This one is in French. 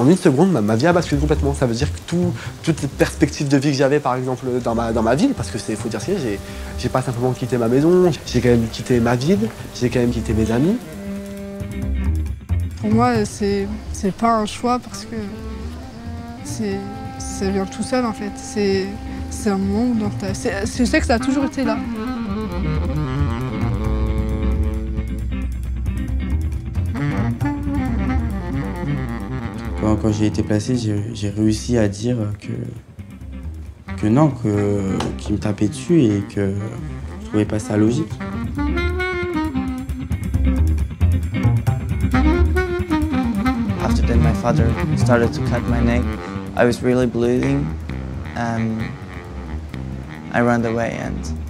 en une seconde, ma vie a basculé complètement. Ça veut dire que toutes les perspectives de vie que j'avais, par exemple, dans ma ville, parce que c'est, faut dire, j'ai pas simplement quitté ma maison, j'ai quand même quitté ma ville, j'ai quand même quitté mes amis. Pour moi, c'est pas un choix parce que ça vient tout seul en fait. C'est un moment où dans ta... Je sais que ça a toujours été là. Quand j'ai été placé, j'ai réussi à dire que non, qu'il me tapait dessus et que je trouvais pas ça logique. After then, my father started to cut my neck. I was really bleeding, and I ran away. And